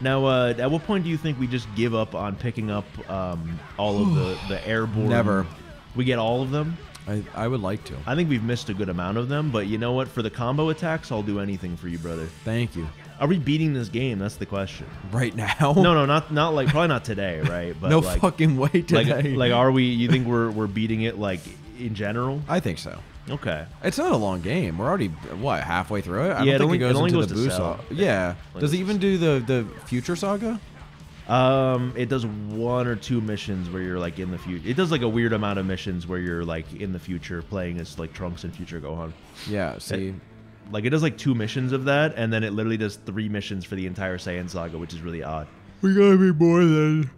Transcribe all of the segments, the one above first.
Now, at what point do you think we just give up on picking up all of the airborne? Never. We get all of them? I would like to. I think we've missed a good amount of them, but you know what? For the combo attacks, I'll do anything for you, brother. Thank you. Are we beating this game? That's the question. Right now? No, no, not like, probably not today, right? But no like, fucking way today. Like, are we, you think we're beating it, like, in general? I think so. Okay. It's not a long game. We're already, what, halfway through it? I yeah, don't think it only goes into the Buu. Yeah. Does it even do the Future Saga? It does one or two missions where you're like in the future. It does like a weird amount of missions where you're like in the future playing as like Trunks and Future Gohan. Yeah, see. It does like two missions of that, and then it literally does three missions for the entire Saiyan Saga, which is really odd. We gotta be more than...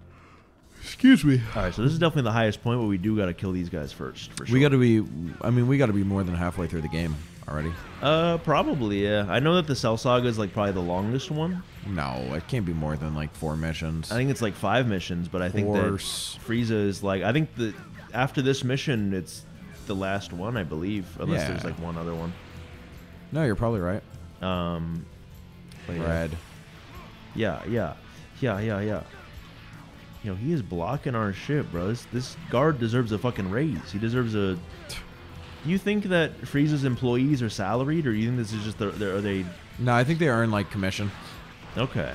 Excuse me. All right, so this is definitely the highest point, but we do gotta kill these guys first, for sure. We gotta be... I mean, we gotta be more than halfway through the game already. Probably, yeah. I know that the Cell Saga is like probably the longest one. No, it can't be more than like 4 missions. I think it's like 5 missions, but I think that Frieza is like... I think that after this mission, it's the last one, I believe. Unless there's like one other one. No, you're probably right. Red. Yeah. Yo, he is blocking our shit, bro. This guard deserves a fucking raise. He deserves a... Do you think that Frieza's employees are salaried, or do you think this is just are they... No, I think they earn, like, commission. Okay.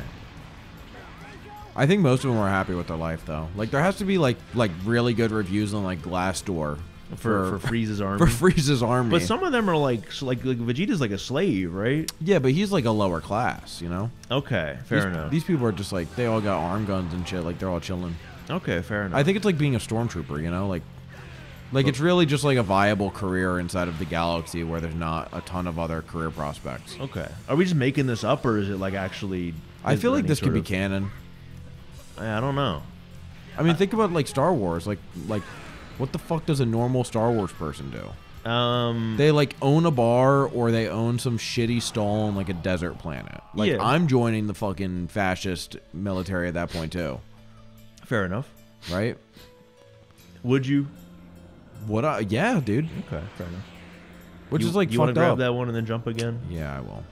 I think most of them are happy with their life, though. Like, there has to be, like really good reviews on, like, Glassdoor. For Frieza's army. For Frieza's army. But some of them are like Vegeta's like a slave, right? Yeah, but he's like a lower class, you know? Okay, fair enough. These people are just like, they all got arm guns and shit, like they're all chilling. Okay, fair enough. I think it's like being a stormtrooper, you know? Like it's really just like a viable career inside of the galaxy where there's not a ton of other career prospects. Okay. Are we just making this up, or is it like actually... I feel like this could be canon. I don't know. I mean, think about like Star Wars, like... What the fuck does a normal Star Wars person do? They, like, own a bar, or they own some shitty stall on, like, a desert planet. Like, yeah. I'm joining the fucking fascist military at that point, too. Fair enough. Right? Would you? Would I? Yeah, dude. Okay, fair enough. Which is, like, fucked up. You want to grab that one and then jump again? Yeah, I will.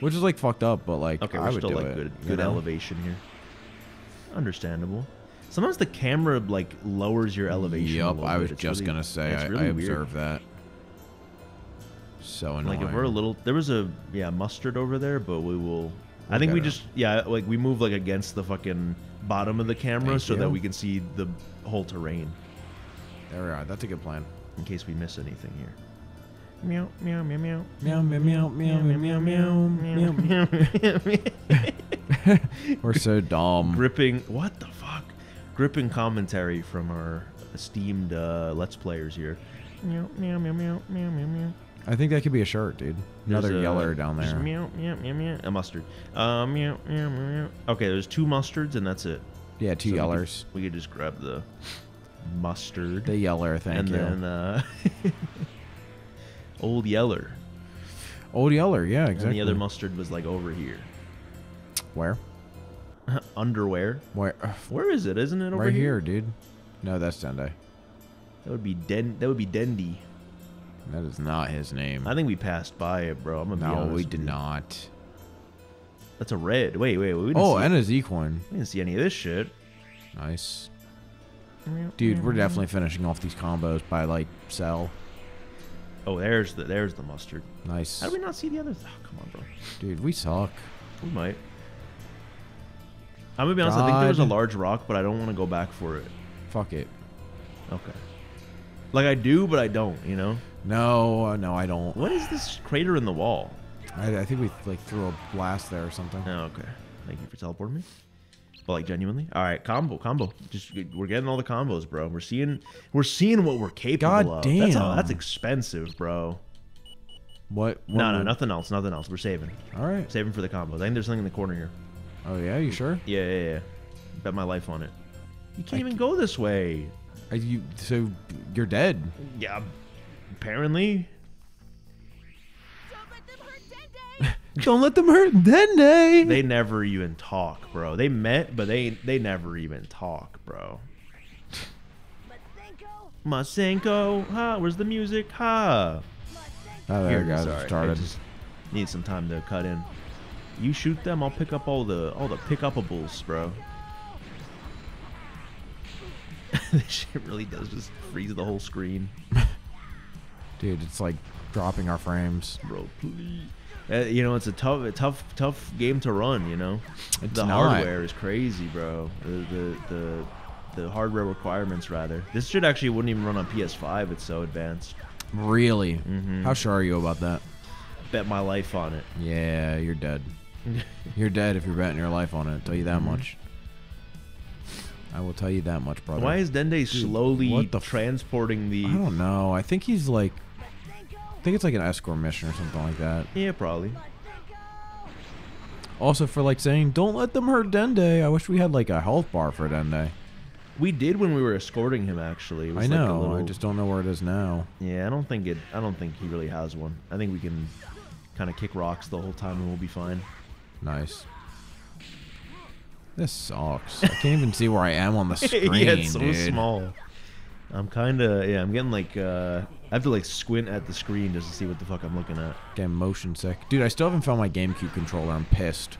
Which is, like, fucked up, but, like, okay, we're still, like, good elevation here. Understandable. Sometimes the camera, like, lowers your elevation. Yup, I was just going to say, I observed that. So annoying. Like, if we're a little... There was a, yeah, mustard over there, but we will... I think we just, yeah, like, we move, like, against the fucking bottom of the camera so that we can see the whole terrain. There we are. That's a good plan. In case we miss anything here. Meow, meow, meow, meow. Meow, meow, meow, meow, meow, meow, meow, meow, meow. We're so dumb. Gripping... What the fuck? Gripping commentary from our esteemed Let's Players here. Meow, meow, meow, meow, mew, mew, mew. I think that could be a shirt, dude. Another yeller down there. Meow, meow, meow, meow. A mustard. Meow, meow, meow. Okay, there's 2 mustards and that's it. Yeah, 2 yellers. We could just grab the mustard. The yeller, thank you. And then Old Yeller. Old Yeller, yeah, exactly. And the other mustard was like over here. Where? Underwear. Where is it? Isn't it over right here? Right here, dude. No, that's Dende. That would be Dende. That is not his name. I think we passed by it, bro. No, we did not. That's a red. Wait. We didn't see and a Z coin. We didn't see any of this shit. Nice. Dude, we're definitely finishing off these combos by like Cell. Oh, there's the mustard. Nice. How did we not see the others? Oh, come on, bro. Dude, we suck. We might. I'm going to be honest, I think there was a large rock, but I don't want to go back for it. Fuck it. Okay. Like, I do, but I don't, you know? No, I don't. What is this crater in the wall? I think we, like, threw a blast there or something. Oh, okay. Thank you for teleporting me. But, like, genuinely? All right, combo. Just, we're getting all the combos, bro. We're seeing what we're capable of. God damn. That's expensive, bro. What? No, nothing else. We're saving. All right. Saving for the combos. I think there's something in the corner here. Oh, yeah? You sure? Yeah. Bet my life on it. You can't even go this way. So you're dead. Yeah, apparently. Don't let them hurt Dende! Don't let them hurt Dende! They never even talk, bro. They met, but they never even talk, bro. Masenko! Ha! Where's the music? Ha! Oh, there we go. Sorry, started. I just need some time to cut in. You shoot them, I'll pick up all the pick-uppables, bro. This shit really does just freeze the whole screen. Dude, it's like dropping our frames. Bro, please. You know, it's a tough game to run, you know? It's the hardware is crazy, bro. The hardware requirements, rather. This shit actually wouldn't even run on PS5. It's so advanced. Really? Mm-hmm. How sure are you about that? Bet my life on it. Yeah, you're dead. You're dead if you're betting your life on it. I'll tell you that much. I will tell you that much, brother. Why is Dende slowly transporting the... I don't know. I think he's like... I think it's like an escort mission or something like that. Yeah, probably. Also for like saying, don't let them hurt Dende. I wish we had like a health bar for Dende. We did when we were escorting him, actually. It was like a little... I just don't know where it is now. Yeah, I don't think he really has one. I think we can kind of kick rocks the whole time and we'll be fine. Nice. This sucks. I can't even see where I am on the screen. Yeah, it's so small. I'm kind of, yeah, I'm getting like, I have to like squint at the screen just to see what the fuck I'm looking at. Damn, motion sick. Dude, I still haven't found my GameCube controller. I'm pissed.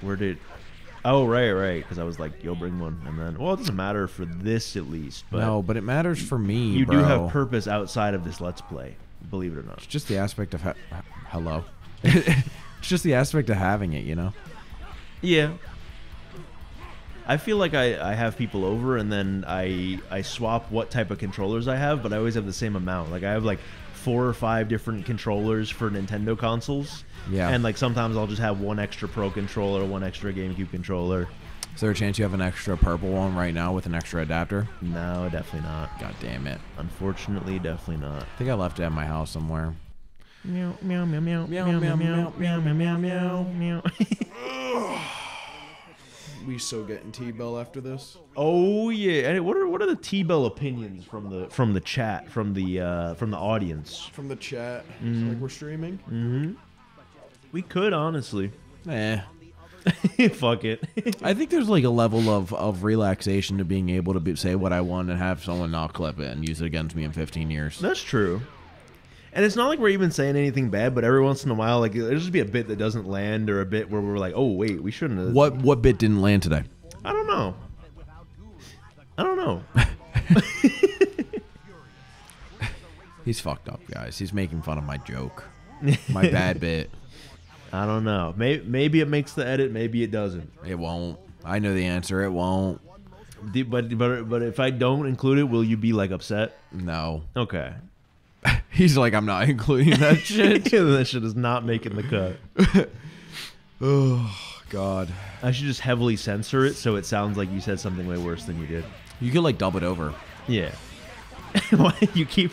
Where did... Oh, right, because I was like, yo, bring one, and then... Well, it doesn't matter for this, at least, but... No, but it matters for me, you bro. Do have purpose outside of this Let's Play, believe it or not. It's just the aspect of... Hello. It's just the aspect of having it, you know? Yeah. I feel like I have people over, and then I swap what type of controllers I have, but I always have the same amount. Like, I have, like... 4 or 5 different controllers for Nintendo consoles. Yeah. And like sometimes I'll just have one extra Pro controller, one extra GameCube controller. Is there a chance you have an extra purple one right now with an extra adapter? No, definitely not. God damn it. Unfortunately, definitely not. I think I left it at my house somewhere. Meow, meow, meow, meow, meow, meow, meow, meow, meow, meow, meow, meow. We so getting T-Bell after this. Oh yeah. And what are the T-Bell opinions from the chat, from the audience? From the chat. Mm. Like we're streaming? Mm-hmm. We could honestly. Eh. Fuck it. I think there's like a level of relaxation to being able to say what I want and have someone not clip it and use it against me in 15 years. That's true. And it's not like we're even saying anything bad, but every once in a while, like, there'll just be a bit that doesn't land or a bit where we're like, oh, wait, we shouldn't have. What bit didn't land today? I don't know. I don't know. He's fucked up, guys. He's making fun of my joke. My bad bit. I don't know. Maybe it makes the edit. Maybe it doesn't. It won't. I know the answer. It won't. But if I don't include it, will you be, like, upset? No. Okay. He's like, I'm not including that shit. That shit is not making the cut. Oh, God. I should just heavily censor it so it sounds like you said something way worse than you did. You could, like, dub it over. Yeah. You keep...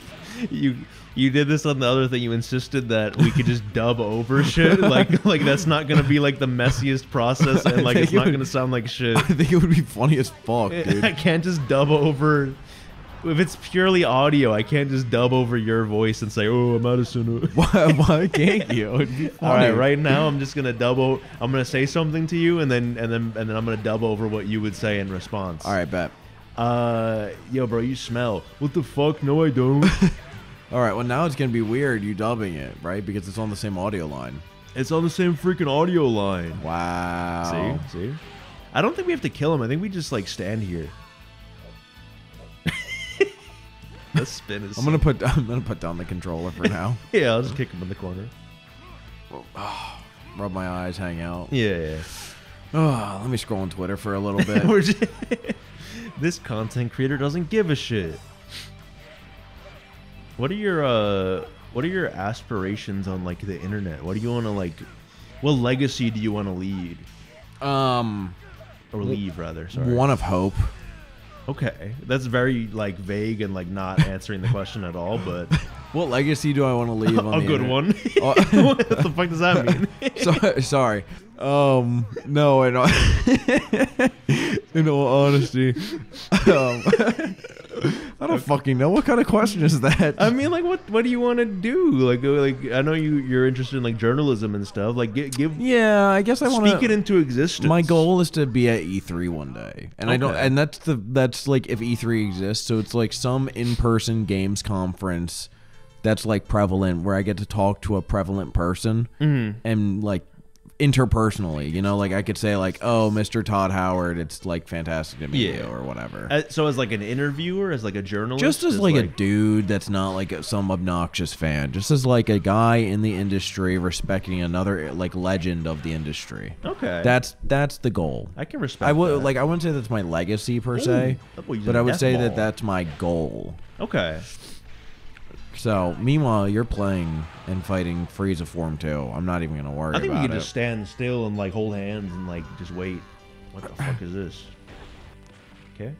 You did this on the other thing. You insisted that we could just dub over shit. Like that's not going to be, like, the messiest process, and, like, it's not going to sound like shit. I think it would be funny as fuck, dude. I can't just dub over... If it's purely audio, I can't just dub over your voice and say, "Oh, I'm out of tune." Why can't you? It'd be funny. All right, right now I'm just gonna I'm gonna say something to you, and then I'm gonna dub over what you would say in response. All right, bet. Yo, bro, you smell. What the fuck? No, I don't. All right, well now it's gonna be weird you dubbing it, right? Because it's on the same audio line. It's on the same freaking audio line. Wow. See. I don't think we have to kill him. I think we just like stand here. The spin is I'm gonna put down the controller for now. Yeah, I'll just kick him in the corner. Oh, rub my eyes, hang out. Yeah. Oh, let me scroll on Twitter for a little bit. We're just, this content creator doesn't give a shit. What are your aspirations on like the internet? What do you want to like? What legacy do you want to lead? Or leave rather. Sorry. One of hope. Okay, that's very like vague and like not answering the question at all. But what legacy do I want to leave? On a the good internet? One. What the fuck does that mean? Sorry. No, I don't. In all honesty, I don't fucking know. What kind of question is that? I mean, like, what do you want to do? Like, I know you're interested in like journalism and stuff. Like, give. Yeah, I guess I want to speak it into existence. My goal is to be at E3 one day, and okay. I don't. And that's like if E3 exists. So it's like some in-person games conference that's like prevalent, where I get to talk to a prevalent person, mm-hmm. and like interpersonally, you know, like I could say like, oh, Mr. Todd Howard, it's like fantastic to meet you or whatever. So as like an interviewer, as like a journalist, just as like a dude that's not like some obnoxious fan, just as like a guy in the industry respecting another like legend of the industry. Okay, that's the goal. I can respect. I would like, I wouldn't say that's my legacy per se, but I would say that that's my goal. Okay. So, meanwhile, you're playing and fighting Frieza Form 2. I'm not even going to worry about it. I think we can just stand still and, like, hold hands and, like, just wait. What the fuck is this? Okay.